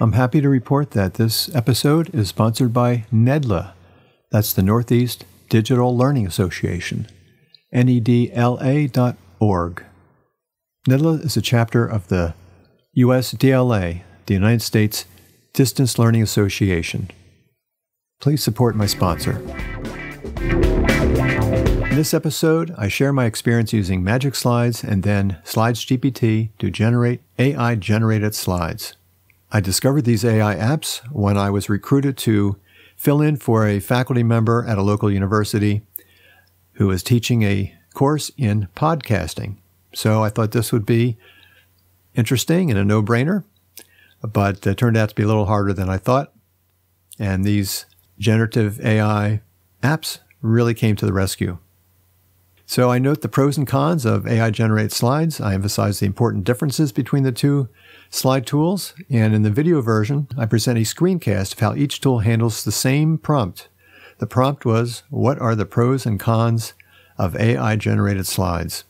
I'm happy to report that this episode is sponsored by NEDLA. That's the Northeast Digital Learning Association, NEDLA.org. NEDLA is a chapter of the USDLA, the United States Distance Learning Association. Please support my sponsor. In this episode, I share my experience using Magic Slides and then SlidesGPT to generate AI-generated slides. I discovered these AI apps when I was recruited to fill in for a faculty member at a local university who is teaching a course in podcasting. So I thought this would be interesting and a no-brainer, but it turned out to be a little harder than I thought. And these generative AI apps really came to the rescue. So I note the pros and cons of AI-generated slides. I emphasize the important differences between the two slide tools. And in the video version, I present a screencast of how each tool handles the same prompt. The prompt was, what are the pros and cons of AI-generated slides?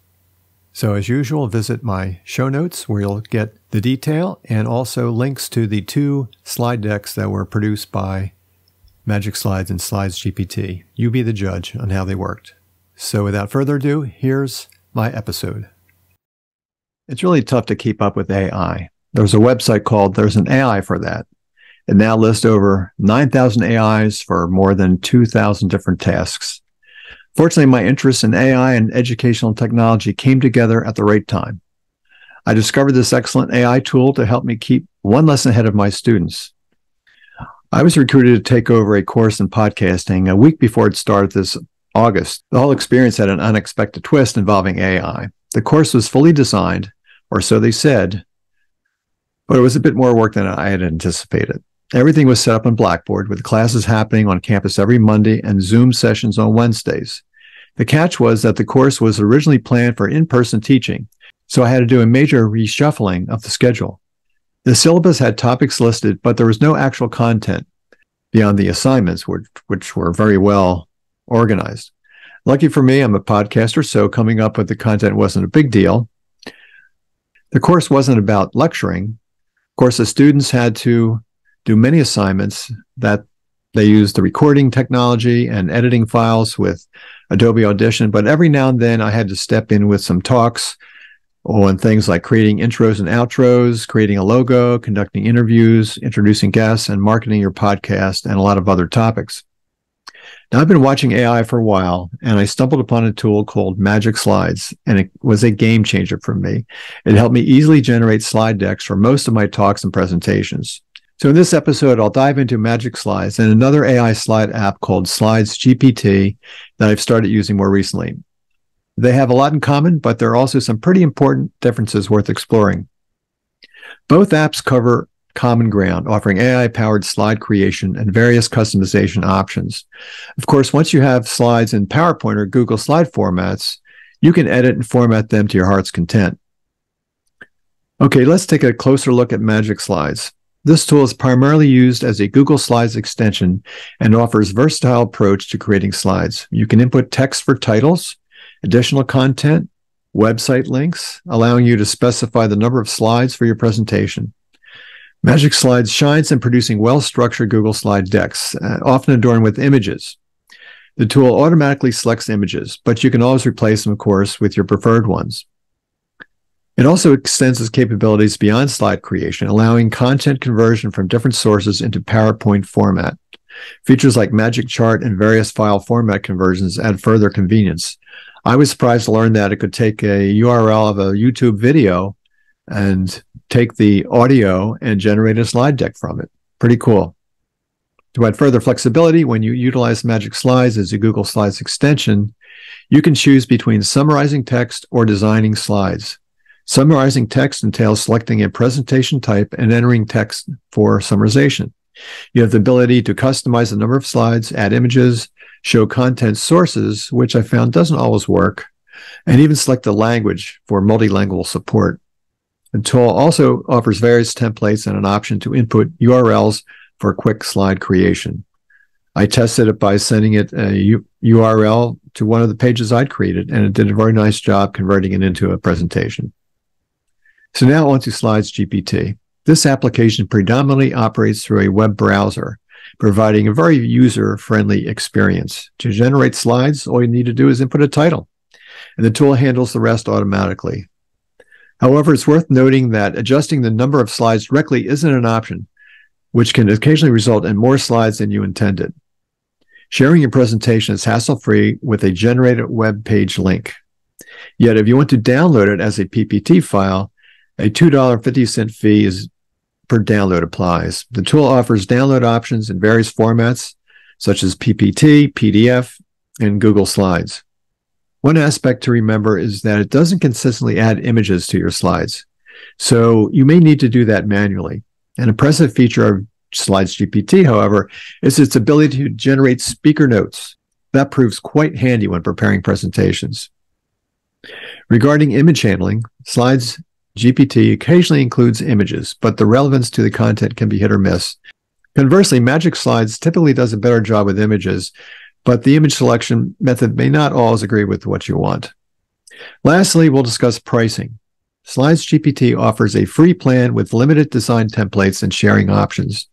So as usual, visit my show notes where you'll get the detail and also links to the two slide decks that were produced by Magic Slides and SlidesGPT. You be the judge on how they worked. So without further ado, here's my episode. It's really tough to keep up with AI. There's a website called There's an AI for That. It now lists over 9,000 AIs for more than 2,000 different tasks. Fortunately, my interest in AI and educational technology came together at the right time. I discovered this excellent AI tool to help me keep one lesson ahead of my students. I was recruited to take over a course in podcasting a week before it started this August. The whole experience had an unexpected twist involving AI. The course was fully designed, or so they said, but it was a bit more work than I had anticipated. Everything was set up on Blackboard, with classes happening on campus every Monday and Zoom sessions on Wednesdays. The catch was that the course was originally planned for in-person teaching, so I had to do a major reshuffling of the schedule. The syllabus had topics listed, but there was no actual content beyond the assignments, which were very well organized. Lucky for me, I'm a podcaster, so coming up with the content wasn't a big deal. The course wasn't about lecturing. Of course, the students had to do many assignments that they used the recording technology and editing files with Adobe Audition, but every now and then I had to step in with some talks on things like creating intros and outros, creating a logo, conducting interviews, introducing guests, and marketing your podcast, and a lot of other topics. Now, I've been watching AI for a while, and I stumbled upon a tool called Magic Slides, and it was a game changer for me. It helped me easily generate slide decks for most of my talks and presentations. So in this episode, I'll dive into Magic Slides and another AI slide app called SlidesGPT that I've started using more recently. They have a lot in common, but there are also some pretty important differences worth exploring. Both apps cover common ground, offering AI-powered slide creation and various customization options. Of course, once you have slides in PowerPoint or Google Slide formats, you can edit and format them to your heart's content. Okay, let's take a closer look at Magic Slides. This tool is primarily used as a Google Slides extension and offers a versatile approach to creating slides. You can input text for titles, additional content, website links, allowing you to specify the number of slides for your presentation. Magic Slides shines in producing well-structured Google Slide decks, often adorned with images. The tool automatically selects images, but you can always replace them, of course, with your preferred ones. It also extends its capabilities beyond slide creation, allowing content conversion from different sources into PowerPoint format. Features like Magic Chart and various file format conversions add further convenience. I was surprised to learn that it could take a URL of a YouTube video and take the audio and generate a slide deck from it. Pretty cool. To add further flexibility, when you utilize Magic Slides as a Google Slides extension, you can choose between summarizing text or designing slides. Summarizing text entails selecting a presentation type and entering text for summarization. You have the ability to customize the number of slides, add images, show content sources, which I found doesn't always work, and even select the language for multilingual support. The tool also offers various templates and an option to input URLs for quick slide creation. I tested it by sending it a URL to one of the pages I'd created, and it did a very nice job converting it into a presentation. So now on to SlidesGPT. This application predominantly operates through a web browser, providing a very user-friendly experience. To generate slides, all you need to do is input a title, and the tool handles the rest automatically. However, it's worth noting that adjusting the number of slides directly isn't an option, which can occasionally result in more slides than you intended. Sharing your presentation is hassle-free with a generated web page link. Yet, if you want to download it as a PPT file, a $2.50 fee is per download applies. The tool offers download options in various formats, such as PPT, PDF, and Google Slides. One aspect to remember is that it doesn't consistently add images to your slides, so you may need to do that manually. An impressive feature of SlidesGPT, however, is its ability to generate speaker notes. That proves quite handy when preparing presentations. Regarding image handling, SlidesGPT occasionally includes images, but the relevance to the content can be hit or miss. Conversely, Magic Slides typically does a better job with images, but the image selection method may not always agree with what you want. Lastly, we'll discuss pricing. SlidesGPT offers a free plan with limited design templates and sharing options.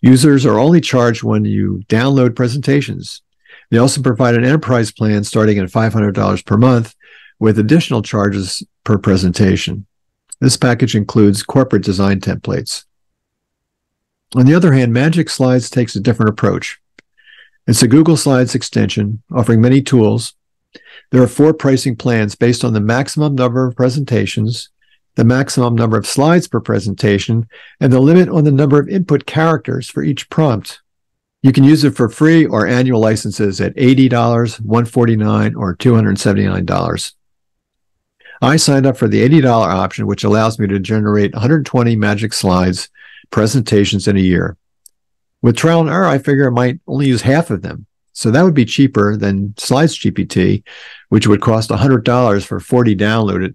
Users are only charged when you download presentations. They also provide an enterprise plan starting at $500 per month with additional charges per presentation. This package includes corporate design templates. On the other hand, Magic Slides takes a different approach. It's a Google Slides extension offering many tools. There are 4 pricing plans based on the maximum number of presentations, the maximum number of slides per presentation, and the limit on the number of input characters for each prompt. You can use it for free or annual licenses at $80, $149, or $279. I signed up for the $80 option, which allows me to generate 120 Magic Slides presentations in a year. With trial and error, I figure I might only use half of them. So that would be cheaper than SlidesGPT, which would cost $100 for 40 downloaded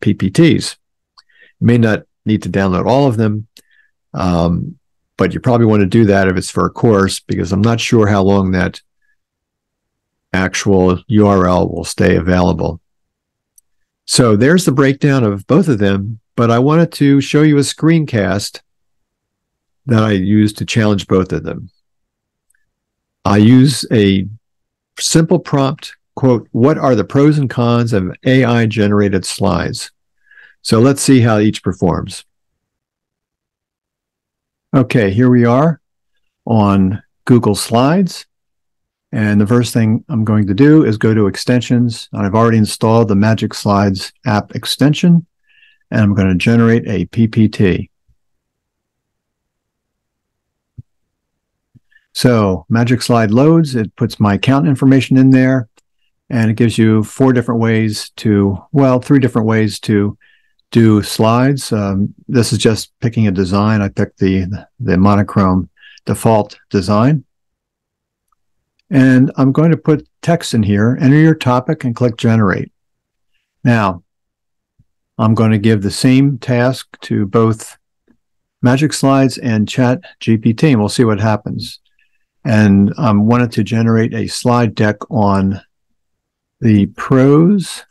PPTs. You may not need to download all of them, but you probably want to do that if it's for a course, because I'm not sure how long that actual URL will stay available. So there's the breakdown of both of them, but I wanted to show you a screencast that I used to challenge both of them. I use a simple prompt, quote, "What are the pros and cons of AI-generated slides?" So let's see how each performs. Okay, here we are on Google Slides. And the first thing I'm going to do is go to Extensions. I've already installed the Magic Slides app extension, and I'm going to generate a PPT. So Magic Slide loads, it puts my account information in there, and it gives you 4 different ways to, well, 3 different ways to do slides. This is just picking a design. I picked the monochrome default design. And I'm going to put text in here, enter your topic, and click Generate. Now, I'm going to give the same task to both Magic Slides and ChatGPT, and we'll see what happens. And I wanted to generate a slide deck on the pros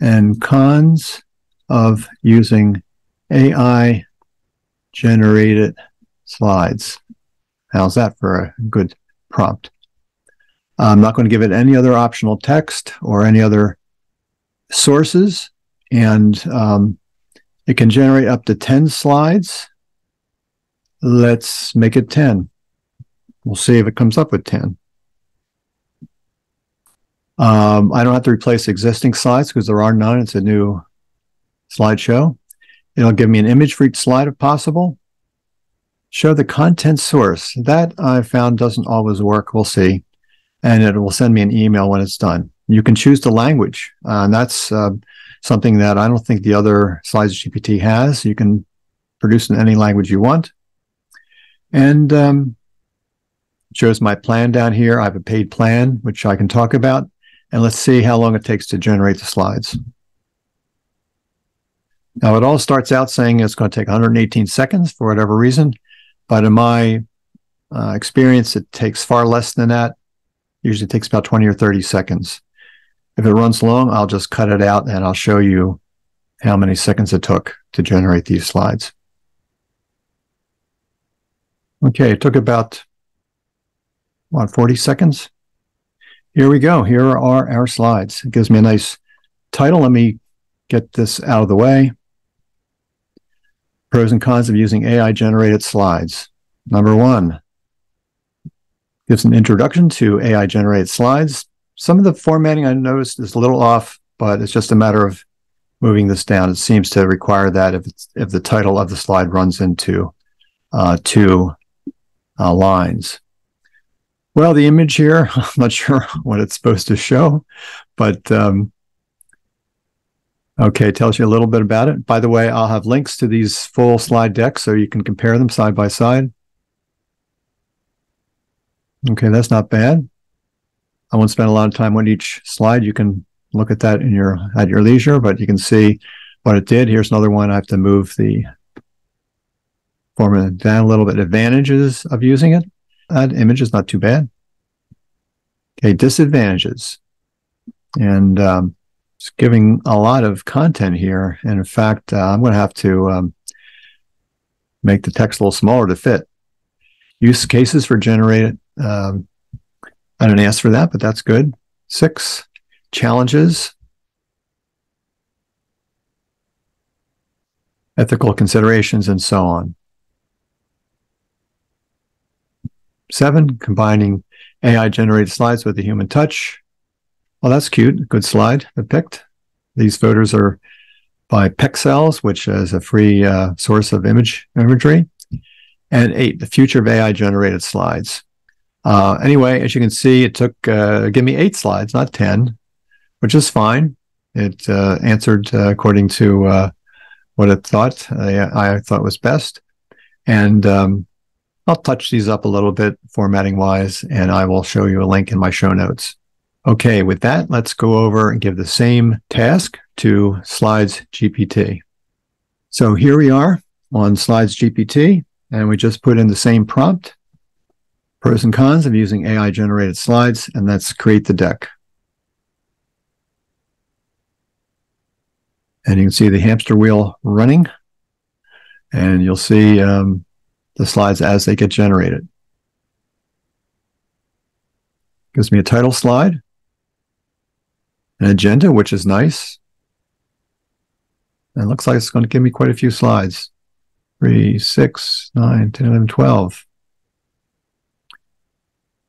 and cons of using AI-generated slides. How's that for a good prompt? I'm not going to give it any other optional text or any other sources, and it can generate up to 10 slides. Let's make it 10. We'll see if it comes up with 10. I don't have to replace existing slides because there are none. It's a new slideshow. It'll give me an image for each slide if possible. Show the content source. That I found doesn't always work. We'll see. And it will send me an email when it's done. You can choose the language. And that's something that I don't think the other SlidesGPT has. You can produce in any language you want. And shows my plan down here. I have a paid plan, which I can talk about. And let's see how long it takes to generate the slides. Now, it all starts out saying it's going to take 118 seconds for whatever reason. But in my experience, it takes far less than that. Usually takes about 20 or 30 seconds. If it runs long, I'll just cut it out, and I'll show you how many seconds it took to generate these slides. Okay, it took about, what, 40 seconds? Here we go. Here are our slides. It gives me a nice title. Let me get this out of the way. Pros and cons of using AI-generated slides. Number 1, gives an introduction to AI-generated slides. Some of the formatting I noticed is a little off, but it's just a matter of moving this down. It seems to require that if the title of the slide runs into two lines. Well, the image here, I'm not sure what it's supposed to show, but okay, tells you a little bit about it. By the way, I'll have links to these full slide decks so you can compare them side by side. Okay, that's not bad. I won't spend a lot of time on each slide. You can look at that in your at your leisure, but you can see what it did. Here's another one. I have to move the format down a little bit. Advantages of using it. That image is not too bad. Okay, disadvantages. And it's giving a lot of content here. And in fact, I'm going to have to make the text a little smaller to fit. Use cases for generated. I didn't ask for that, but that's good. 6, challenges. Ethical considerations and so on. 7, combining AI-generated slides with a human touch. Well, that's cute. Good slide I picked. These photos are by Pexels, which is a free source of imagery. And 8, the future of AI-generated slides. Anyway, as you can see, it took give me 8 slides, not 10, which is fine. It answered according to what it thought I thought was best. And I'll touch these up a little bit formatting-wise, and I will show you a link in my show notes. Okay, with that, let's go over and give the same task to SlidesGPT. So here we are on SlidesGPT, and we just put in the same prompt, pros and cons of using AI-generated slides, and that's create the deck. And you can see the hamster wheel running, and you'll see the slides as they get generated. Gives me a title slide, an agenda, which is nice. And it looks like it's going to give me quite a few slides. 3, 6, 9, 10, 11, 12.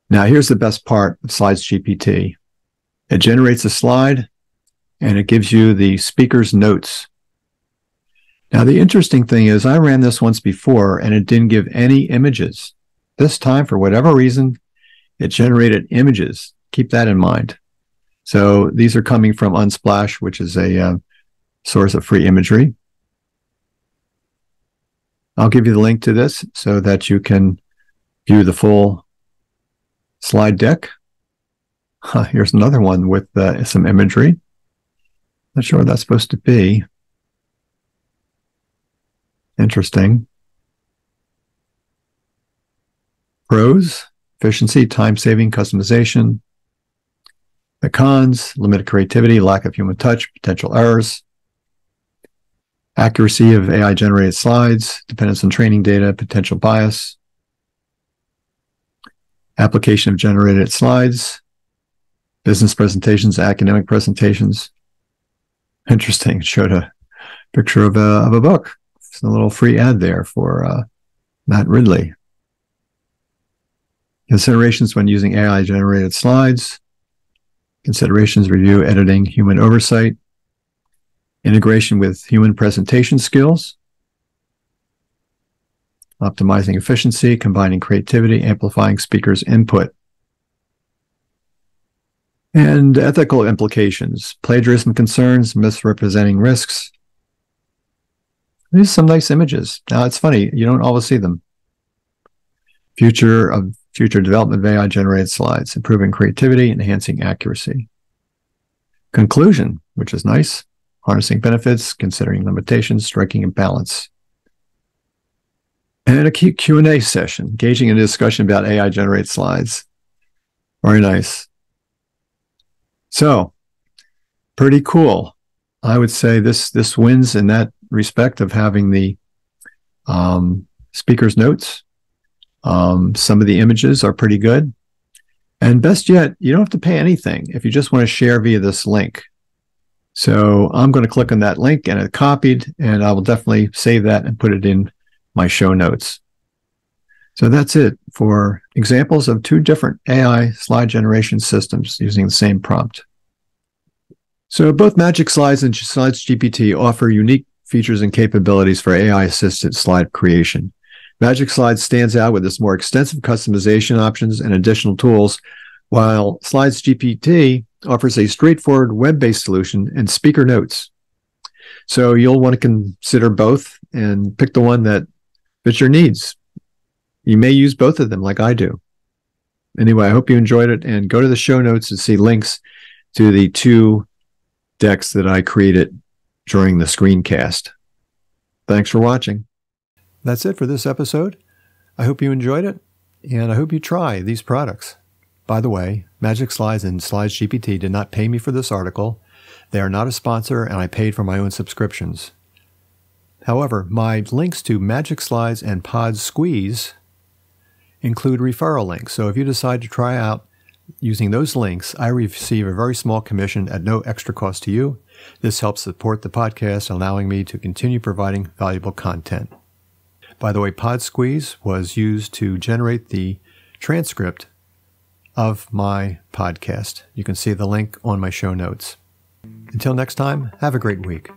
Now, here's the best part of SlidesGPT. It generates a slide, and it gives you the speaker's notes. Now, the interesting thing is I ran this once before, and it didn't give any images. This time, for whatever reason, it generated images. Keep that in mind. So these are coming from Unsplash, which is a source of free imagery. I'll give you the link to this so that you can view the full slide deck. Here's another one with some imagery. Not sure what that's supposed to be. Interesting. Pros, efficiency, time-saving, customization. The cons, limited creativity, lack of human touch, potential errors. Accuracy of AI-generated slides, dependence on training data, potential bias. Application of generated slides, business presentations, academic presentations. Interesting, it showed a picture of a book. It's a little free ad there for Matt Ridley. Considerations when using AI-generated slides. Considerations, review, editing, human oversight. Integration with human presentation skills, optimizing efficiency, combining creativity, amplifying speakers' input. And ethical implications, plagiarism concerns, misrepresenting risks. These are some nice images. Now, it's funny, you don't always see them. Future development of AI-generated slides, improving creativity, enhancing accuracy. Conclusion, which is nice. Harnessing benefits, considering limitations, striking a balance. And a Q&A session, engaging in a discussion about AI-generated slides. Very nice. So, pretty cool. I would say this wins in that respect of having the speaker's notes. Some of the images are pretty good. And best yet, you don't have to pay anything if you just want to share via this link. So I'm going to click on that link and it copied, and I will definitely save that and put it in my show notes. So that's it for examples of two different AI slide generation systems using the same prompt. So both Magic Slides and SlidesGPT offer unique features and capabilities for AI-assisted slide creation. Magic Slides stands out with its more extensive customization options and additional tools, while SlidesGPT offers a straightforward web-based solution and speaker notes. So you'll want to consider both and pick the one that fits your needs. You may use both of them like I do. Anyway, I hope you enjoyed it, and go to the show notes and see links to the two decks that I created during the screencast. Thanks for watching. That's it for this episode. I hope you enjoyed it, and I hope you try these products. By the way, Magic Slides and SlidesGPT did not pay me for this article. They are not a sponsor, and I paid for my own subscriptions. However, my links to Magic Slides and Pod Squeeze include referral links, so if you decide to try out using those links, I receive a very small commission at no extra cost to you. This helps support the podcast, allowing me to continue providing valuable content. By the way, Pod Squeeze was used to generate the transcript of my podcast. You can see the link on my show notes. Until next time, have a great week.